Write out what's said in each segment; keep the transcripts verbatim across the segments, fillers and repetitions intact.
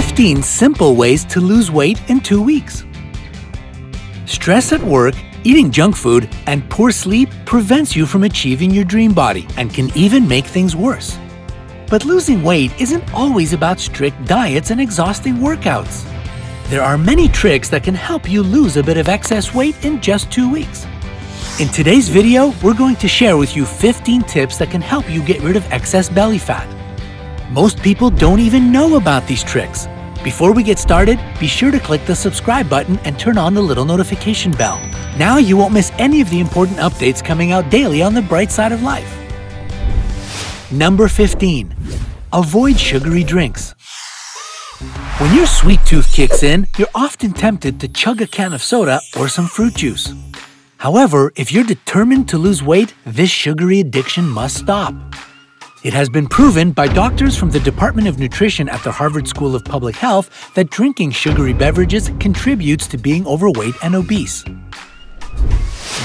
fifteen simple ways to lose weight in two weeks. Stress at work, eating junk food, and poor sleep prevents you from achieving your dream body and can even make things worse. But losing weight isn't always about strict diets and exhausting workouts. There are many tricks that can help you lose a bit of excess weight in just two weeks. In today's video, we're going to share with you fifteen tips that can help you get rid of excess belly fat. Most people don't even know about these tricks. Before we get started, be sure to click the subscribe button and turn on the little notification bell. Now you won't miss any of the important updates coming out daily on the Bright Side of Life. Number fifteen. Avoid sugary drinks. When your sweet tooth kicks in, you're often tempted to chug a can of soda or some fruit juice. However, if you're determined to lose weight, this sugary addiction must stop. It has been proven by doctors from the Department of Nutrition at the Harvard School of Public Health that drinking sugary beverages contributes to being overweight and obese.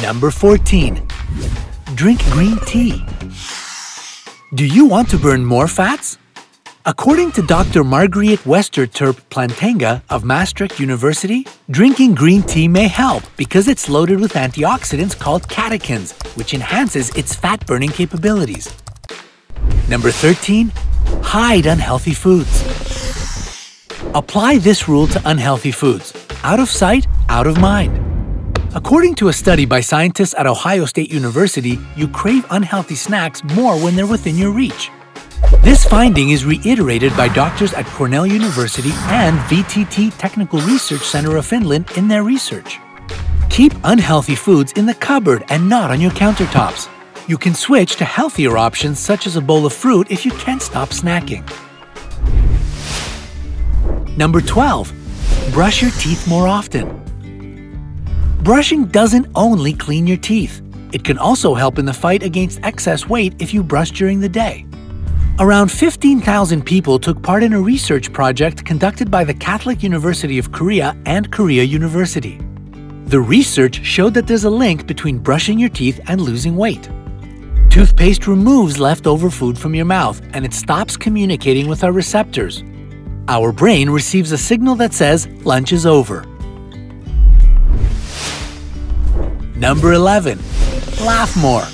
Number fourteen. Drink green tea. Do you want to burn more fats? According to Doctor Margriet Westerterp-Plantenga of Maastricht University, drinking green tea may help because it's loaded with antioxidants called catechins, which enhances its fat-burning capabilities. Number thirteen. Hide unhealthy foods. Apply this rule to unhealthy foods. Out of sight, out of mind. According to a study by scientists at Ohio State University, you crave unhealthy snacks more when they're within your reach. This finding is reiterated by doctors at Cornell University and V T T Technical Research Center of Finland in their research. Keep unhealthy foods in the cupboard and not on your countertops. You can switch to healthier options such as a bowl of fruit if you can't stop snacking. Number twelve. Brush your teeth more often. Brushing doesn't only clean your teeth. It can also help in the fight against excess weight if you brush during the day. Around fifteen thousand people took part in a research project conducted by the Catholic University of Korea and Korea University. The research showed that there's a link between brushing your teeth and losing weight. Toothpaste removes leftover food from your mouth, and it stops communicating with our receptors. Our brain receives a signal that says lunch is over. Number eleven. Laugh more.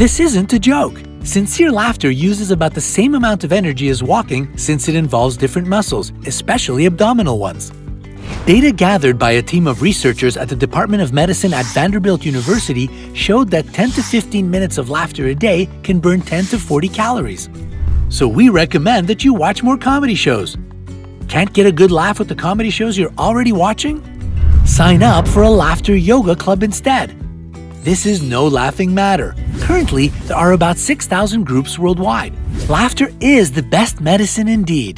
This isn't a joke. Sincere laughter uses about the same amount of energy as walking since it involves different muscles, especially abdominal ones. Data gathered by a team of researchers at the Department of Medicine at Vanderbilt University showed that ten to fifteen minutes of laughter a day can burn ten to forty calories. So we recommend that you watch more comedy shows. Can't get a good laugh with the comedy shows you're already watching? Sign up for a laughter yoga club instead. This is no laughing matter. Currently, there are about six thousand groups worldwide. Laughter is the best medicine indeed.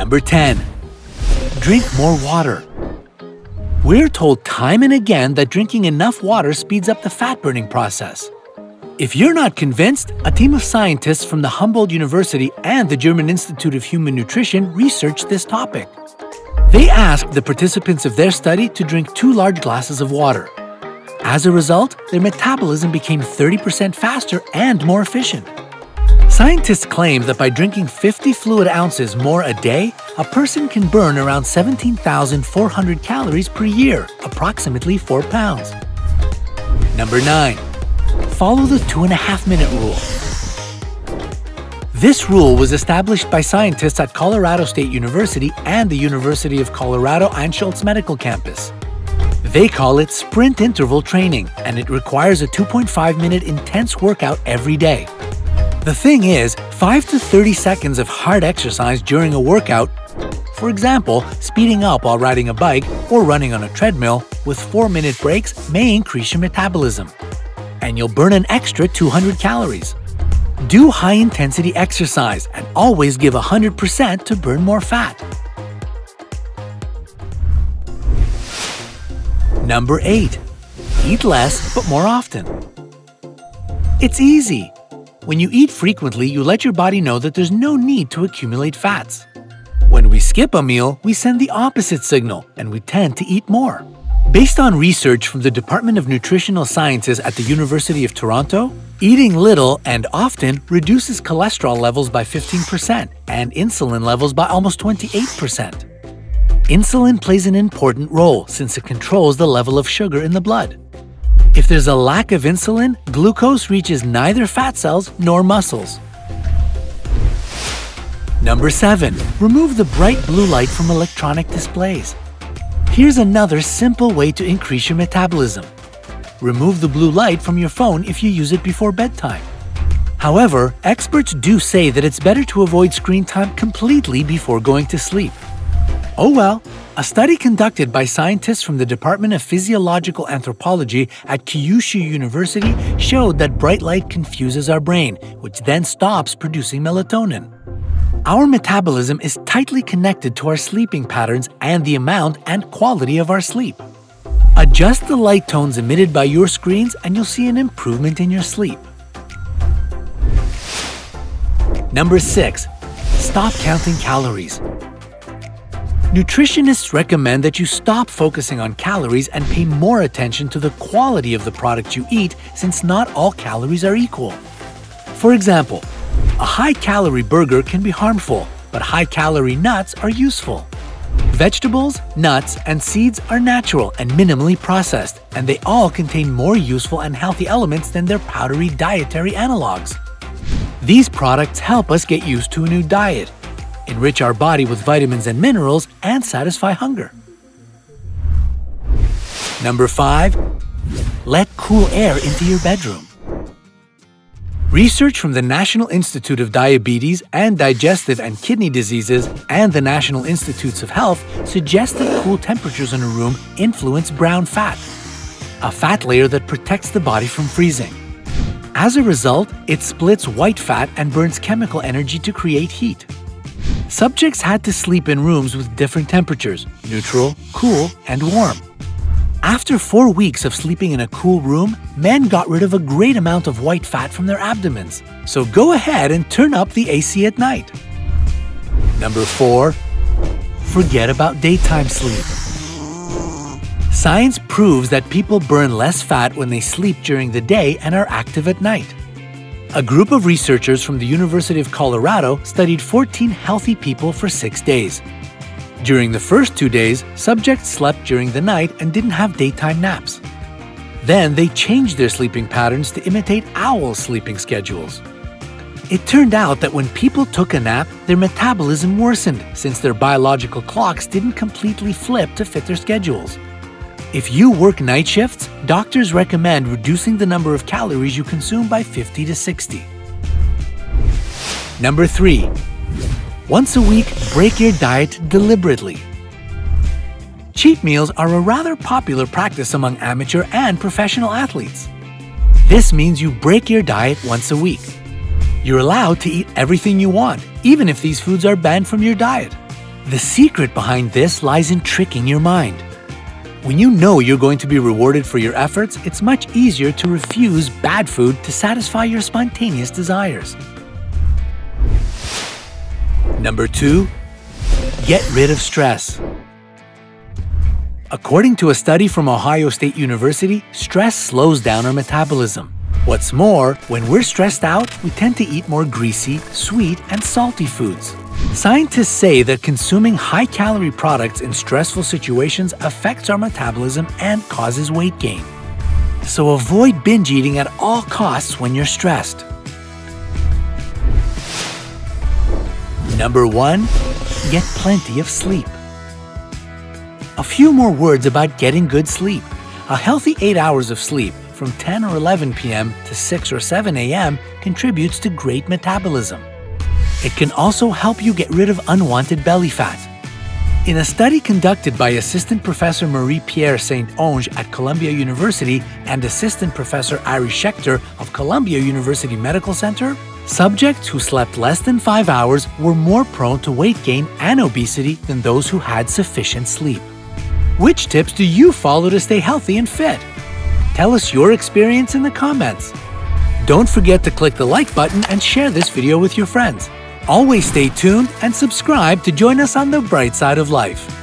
Number ten. Drink more water. We're told time and again that drinking enough water speeds up the fat-burning process. If you're not convinced, a team of scientists from the Humboldt University and the German Institute of Human Nutrition researched this topic. They asked the participants of their study to drink two large glasses of water. As a result, their metabolism became thirty percent faster and more efficient. Scientists claim that by drinking fifty fluid ounces more a day, a person can burn around seventeen thousand four hundred calories per year, approximately four pounds. Number nine. Follow the two and a half minute rule. This rule was established by scientists at Colorado State University and the University of Colorado Anschutz Medical Campus. They call it sprint interval training, and it requires a two point five minute intense workout every day. The thing is, five to thirty seconds of hard exercise during a workout, for example, speeding up while riding a bike or running on a treadmill, with four minute breaks may increase your metabolism, and you'll burn an extra two hundred calories. Do high-intensity exercise and always give one hundred percent to burn more fat. Number eight. Eat less but more often. It's easy. When you eat frequently, you let your body know that there's no need to accumulate fats. When we skip a meal, we send the opposite signal and we tend to eat more. Based on research from the Department of Nutritional Sciences at the University of Toronto, Eating little and often reduces cholesterol levels by fifteen percent and insulin levels by almost twenty-eight percent. Insulin plays an important role since it controls the level of sugar in the blood. If there's a lack of insulin, glucose reaches neither fat cells nor muscles. Number seven. Remove the bright blue light from electronic displays. Here's another simple way to increase your metabolism. Remove the blue light from your phone if you use it before bedtime. However, experts do say that it's better to avoid screen time completely before going to sleep. Oh well, a study conducted by scientists from the Department of Physiological Anthropology at Kyushu University showed that bright light confuses our brain, which then stops producing melatonin. Our metabolism is tightly connected to our sleeping patterns and the amount and quality of our sleep. Adjust the light tones emitted by your screens and you'll see an improvement in your sleep. Number six. Stop counting calories. Nutritionists recommend that you stop focusing on calories and pay more attention to the quality of the product you eat, since not all calories are equal. For example, a high-calorie burger can be harmful, but high-calorie nuts are useful. Vegetables, nuts, and seeds are natural and minimally processed, and they all contain more useful and healthy elements than their powdery dietary analogs. These products help us get used to a new diet, enrich our body with vitamins and minerals, and satisfy hunger. Number five. Let cool air into your bedroom. Research from the National Institute of Diabetes and Digestive and Kidney Diseases and the National Institutes of Health suggests that cool temperatures in a room influence brown fat, a fat layer that protects the body from freezing. As a result, it splits white fat and burns chemical energy to create heat. Subjects had to sleep in rooms with different temperatures – neutral, cool, and warm. After four weeks of sleeping in a cool room, men got rid of a great amount of white fat from their abdomens. So go ahead and turn up the A C at night. Number four. Forget about daytime sleep. Science proves that people burn less fat when they sleep during the day and are active at night. A group of researchers from the University of Colorado studied fourteen healthy people for six days. During the first two days, subjects slept during the night and didn't have daytime naps. Then they changed their sleeping patterns to imitate owl sleeping schedules. It turned out that when people took a nap, their metabolism worsened, since their biological clocks didn't completely flip to fit their schedules. If you work night shifts, doctors recommend reducing the number of calories you consume by fifty to sixty. Number three. Once a week, break your diet deliberately. Cheat meals are a rather popular practice among amateur and professional athletes. This means you break your diet once a week. You're allowed to eat everything you want, even if these foods are banned from your diet. The secret behind this lies in tricking your mind. When you know you're going to be rewarded for your efforts, it's much easier to refuse bad food to satisfy your spontaneous desires. Number two. Get rid of stress. According to a study from Ohio State University, stress slows down our metabolism. What's more, when we're stressed out, we tend to eat more greasy, sweet, and salty foods. Scientists say that consuming high-calorie products in stressful situations affects our metabolism and causes weight gain. So avoid binge eating at all costs when you're stressed. Number one. Get plenty of sleep. A few more words about getting good sleep. A healthy eight hours of sleep from ten or eleven p m to six or seven a m contributes to great metabolism. It can also help you get rid of unwanted belly fat. In a study conducted by Assistant Professor Marie-Pierre Saint-Onge at Columbia University and Assistant Professor Ari Schechter of Columbia University Medical Center, subjects who slept less than five hours were more prone to weight gain and obesity than those who had sufficient sleep. Which tips do you follow to stay healthy and fit? Tell us your experience in the comments. Don't forget to click the like button and share this video with your friends. Always stay tuned and subscribe to join us on the Bright Side of Life.